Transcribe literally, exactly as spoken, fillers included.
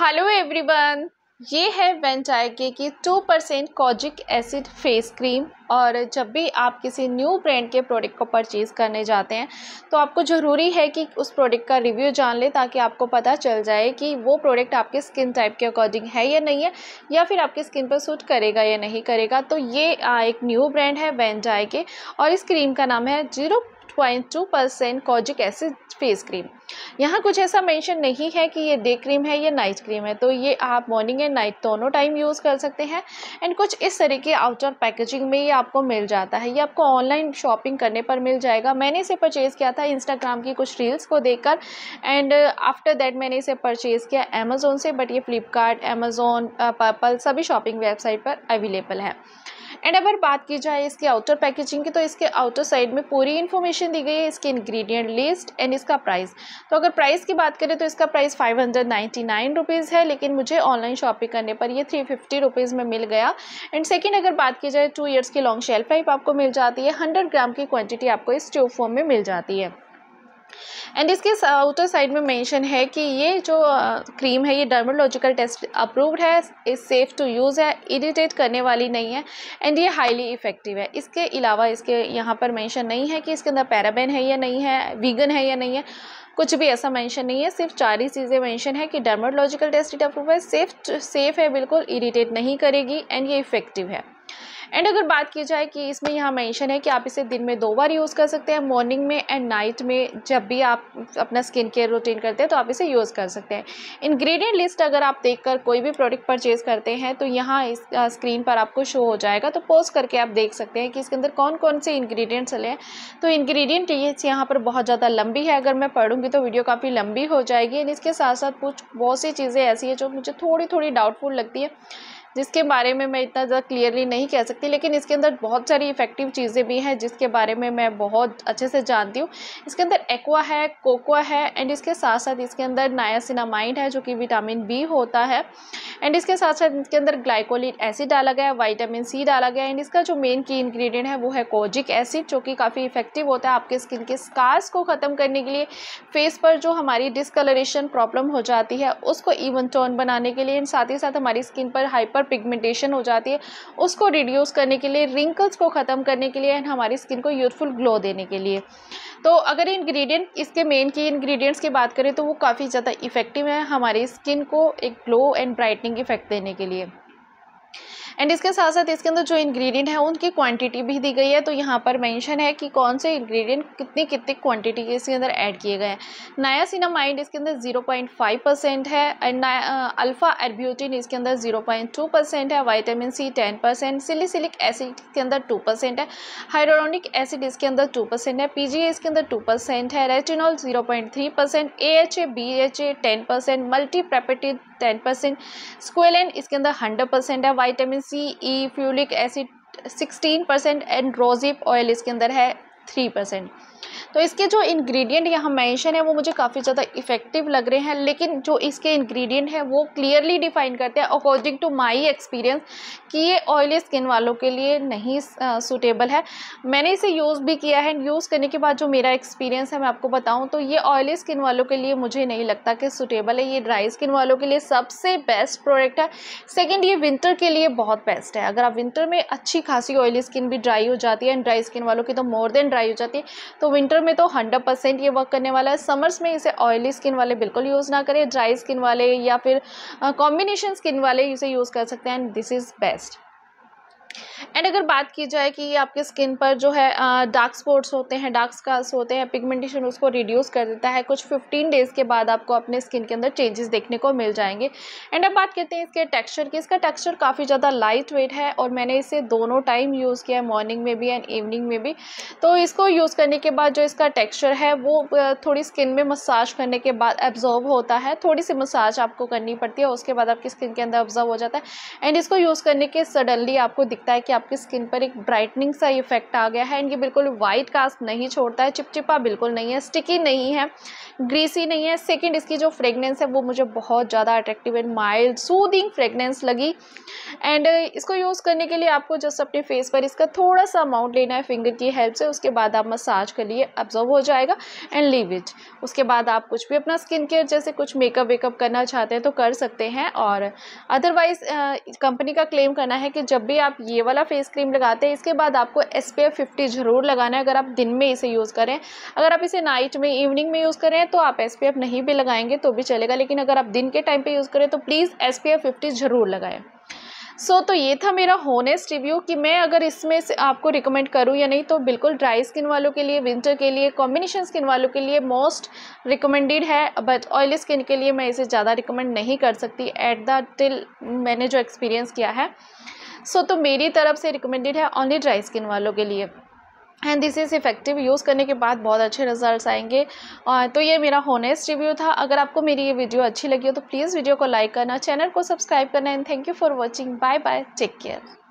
Hello everyone, ये है वैनडाइके की two percent kojic acid face cream. और जब भी आप किसी न्यू ब्रांड के प्रोडक्ट को परचेज़ करने जाते हैं तो आपको ज़रूरी है कि उस प्रोडक्ट का रिव्यू जान लें, ताकि आपको पता चल जाए कि वो प्रोडक्ट आपके स्किन टाइप के अकॉर्डिंग है या नहीं है, या फिर आपकी स्किन पर सूट करेगा या नहीं करेगा। तो ये एक न्यू ब्रांड है वैनडाइके, और इस क्रीम का नाम है zero point two percent kojic acid face cream. यहाँ कुछ ऐसा मेंशन नहीं है कि ये डे क्रीम है या नाइट क्रीम है, तो ये आप मॉर्निंग एंड नाइट दोनों टाइम यूज़ कर सकते हैं। एंड कुछ इस तरह की आउटर पैकेजिंग में ये आपको मिल जाता है। ये आपको ऑनलाइन शॉपिंग करने पर मिल जाएगा। मैंने इसे परचेज़ किया था इंस्टाग्राम की कुछ रील्स को देख कर, एंड आफ्टर दैट मैंने इसे परचेज़ किया अमेज़ोन से, बट ये फ्लिपकार्ट, अमेज़ोन, पर्पल सभी शॉपिंग वेबसाइट पर अवेलेबल है। एंड अगर बात की जाए इसकी आउटर पैकेजिंग की, तो इसके आउटर साइड में पूरी इन्फॉर्मेशन दी गई है, इसके इंग्रेडिएंट लिस्ट एंड इसका प्राइस। तो अगर प्राइस की बात करें तो इसका price five hundred ninety nine rupees है, लेकिन मुझे ऑनलाइन शॉपिंग करने पर ये थ्री फिफ्टी रुपीज़ में मिल गया। एंड सेकंड, अगर बात की जाए टू ईयर्स की लॉन्ग शेल्फ लाइफ आपको मिल जाती है। हंड्रेड ग्राम की क्वान्टिटी आपको इस ट्यूब फॉर्म में मिल जाती है। एंड इसके आउटर साइड में मेंशन है कि ये जो क्रीम है ये डर्मोलॉजिकल टेस्ट अप्रूव्ड है, इज सेफ़ टू यूज़ है, इरिटेट करने वाली नहीं है, एंड ये हाईली इफ़ेक्टिव है। इसके अलावा इसके यहाँ पर मेंशन नहीं है कि इसके अंदर पैराबेन है या नहीं है, वीगन है या नहीं है, कुछ भी ऐसा मेंशन नहीं है। सिर्फ चार ही चीज़ें मेंशन है कि डर्मोलॉजिकल टेस्ट अप्रूव्ड है, सेफ सेफ़ है, बिल्कुल इरिटेट नहीं करेगी, एंड ये इफ़ेक्टिव है। एंड अगर बात की जाए कि इसमें यहाँ मेंशन है कि आप इसे दिन में दो बार यूज़ कर सकते हैं, मॉर्निंग में एंड नाइट में। जब भी आप अपना स्किन केयर रूटीन करते हैं तो आप इसे यूज़ कर सकते हैं। इंग्रेडिएंट लिस्ट अगर आप देखकर कोई भी प्रोडक्ट परचेज करते हैं तो यहाँ इस स्क्रीन पर आपको शो हो जाएगा, तो पॉज करके आप देख सकते हैं कि इसके अंदर कौन कौन से इंग्रेडिएंट्स चले हैं। तो इंग्रेडिएंट लिस्ट यहाँ पर बहुत ज़्यादा लंबी है, अगर मैं पढ़ूँगी तो वीडियो काफ़ी लंबी हो जाएगी। एंड इसके साथ साथ कुछ बहुत सी चीज़ें ऐसी हैं जो मुझे थोड़ी थोड़ी डाउटफुल लगती है, जिसके बारे में मैं इतना ज़्यादा क्लियरली नहीं कह सकती। लेकिन इसके अंदर बहुत सारी इफ़ेक्टिव चीज़ें भी हैं जिसके बारे में मैं बहुत अच्छे से जानती हूँ। इसके अंदर एक्वा है, कोकोआ है, एंड इसके साथ साथ इसके अंदर नायासिनामाइड है जो कि विटामिन बी होता है। एंड इसके साथ साथ इसके अंदर ग्लाइकोलिक एसिड डाला गया है, वाइटामिन सी डाला गया है। एंड इसका जो मेन की इंग्रेडिएंट है वो है कोजिक एसिड, जो कि काफ़ी इफेक्टिव होता है आपके स्किन के स्कार्स को ख़त्म करने के लिए, फेस पर जो हमारी डिसकलरेशन प्रॉब्लम हो जाती है उसको इवन टोन बनाने के लिए, एंड साथ ही साथ हमारी स्किन पर हाइपर पिगमेंटेशन हो जाती है उसको रिड्यूस करने के लिए, रिंकल्स को ख़त्म करने के लिए, एंड हमारी स्किन को यूथफुल ग्लो देने के लिए। तो अगर इंग्रेडिएंट इसके मेन की इंग्रेडिएंट्स की बात करें तो वो काफ़ी ज़्यादा इफेक्टिव है हमारी स्किन को एक ग्लो एंड ब्राइटनिंग इफेक्ट देने के लिए। एंड इसके साथ साथ इसके अंदर जो इंग्रेडिएंट है उनकी क्वांटिटी भी दी गई है, तो यहाँ पर मेंशन है कि कौन से इंग्रेडिएंट कितनी कितनी क्वांटिटी के इसके अंदर ऐड किए गए हैं। नायासिनामाइड इसके अंदर ज़ीरो पॉइंट फाइव परसेंट है, एंड अल्फ़ा आर्ब्यूटिन इसके अंदर ज़ीरो पॉइंट टू परसेंट है, vitamin C ten percent, salicylic acid के अंदर टू परसेंट है, हायलुरोनिक एसिड इसके अंदर टू परसेंट है, पीजीए इसके अंदर टू परसेंट है, retinol zero point three percent, AHA BHA ten percent, multipeptide ten percent, squalene इसके अंदर हंड्रेड परसेंट है, vitamin C E ferulic acid sixteen percent, and rosehip oil इसके अंदर है थ्री परसेंट। तो इसके जो इंग्रेडिएंट यहाँ मेंशन है वो मुझे काफ़ी ज़्यादा इफेक्टिव लग रहे हैं, लेकिन जो इसके इंग्रेडिएंट हैं वो क्लियरली डिफाइन करते हैं अकॉर्डिंग टू माय एक्सपीरियंस कि ये ऑयली स्किन वालों के लिए नहीं सूटेबल है। मैंने इसे यूज़ भी किया है, यूज़ करने के बाद जो मेरा एक्सपीरियंस है मैं आपको बताऊँ तो ये ऑयली स्किन वालों के लिए मुझे नहीं लगता कि सूटेबल है। ये ड्राई स्किन वालों के लिए सबसे बेस्ट प्रोडक्ट है। सेकेंड, ये विंटर के लिए बहुत बेस्ट है। अगर आप विंटर में अच्छी खासी ऑयली स्किन भी ड्राई हो जाती है, एंड ड्राई स्किन वालों की तो मोर देन ड्राई हो जाती है, तो विंटर में तो हंड्रेड परसेंट ये वर्क करने वाला है। समर्स में इसे ऑयली स्किन वाले बिल्कुल यूज़ ना करें, ड्राई स्किन वाले या फिर कॉम्बिनेशन स्किन वाले इसे यूज़ कर सकते हैं, and this is best. And अगर बात की जाए कि ये आपके स्किन पर जो है डार्क स्पॉट्स होते हैं, डार्क स्कार्स होते हैं, पिगमेंटेशन उसको रिड्यूस कर देता है। कुछ फिफ्टीन डेज़ के बाद आपको अपने स्किन के अंदर चेंजेस देखने को मिल जाएंगे। एंड अब बात करते हैं इसके टेक्सचर की। इसका टेक्सचर काफ़ी ज़्यादा लाइट वेट है, और मैंने इसे दोनों टाइम यूज़ किया है, मॉर्निंग में भी एंड इवनिंग में भी। तो इसको यूज़ करने के बाद जो इसका टेक्स्चर है वो थोड़ी स्किन में मसाज करने के बाद एब्जॉर्ब होता है। थोड़ी सी मसाज आपको करनी पड़ती है, उसके बाद आपकी स्किन के अंदर एब्जॉर्ब हो जाता है। एंड इसको यूज़ करने के सडनली आपको दिखता है कि आपकी स्किन पर एक ब्राइटनिंग सा इफेक्ट आ गया है। एंड ये बिल्कुल वाइट कास्ट नहीं छोड़ता है, चिपचिपा बिल्कुल नहीं है, स्टिकी नहीं है, ग्रीसी नहीं है। सेकेंड, इसकी जो फ्रेगनेंस है वो मुझे बहुत ज़्यादा attractive and mild soothing fragrance लगी। एंड इसको यूज़ करने के लिए आपको जस्ट अपने फेस पर इसका थोड़ा सा अमाउंट लेना है फिंगर की हेल्प से, उसके बाद आप मसाज करिए, ऑब्जर्व हो जाएगा एंड लीव इट। उसके बाद आप कुछ भी अपना स्किन केयर जैसे कुछ मेकअप वेकअप करना चाहते हैं तो कर सकते हैं। और अदरवाइज कंपनी का क्लेम करना है कि जब भी आप ये वाला फेस क्रीम लगाते हैं इसके बाद आपको एस पी एफ फिफ्टी ज़रूर लगाना है अगर आप दिन में इसे यूज़ करें। अगर आप इसे नाइट में इवनिंग में यूज़ करें तो आप एस पी एफ नहीं भी लगाएंगे तो भी चलेगा, लेकिन अगर आप दिन के टाइम पे यूज़ करें तो please S P F fifty ज़रूर लगाएं। सो so, तो ये था मेरा होनेस्ट रिव्यू कि मैं अगर इसमें से आपको रिकमेंड करूं या नहीं, तो बिल्कुल ड्राई स्किन वालों के लिए, विंटर के लिए, कॉम्बिनेशन स्किन वालों के लिए मोस्ट रिकमेंडेड है। बट ऑयली स्किन के लिए मैं इसे ज़्यादा रिकमेंड नहीं कर सकती एट द टिल मैंने जो एक्सपीरियंस किया है। सो so, तो मेरी तरफ से रिकमेंडेड है ओनली ड्राई स्किन वालों के लिए। And this is effective, use करने के बाद बहुत अच्छे रिजल्ट्स आएंगे। और तो ये मेरा होनेस्ट रिव्यू था। अगर आपको मेरी ये वीडियो अच्छी लगी हो तो प्लीज़ वीडियो को लाइक करना, चैनल को सब्सक्राइब करना। And thank you for watching. Bye bye, take care.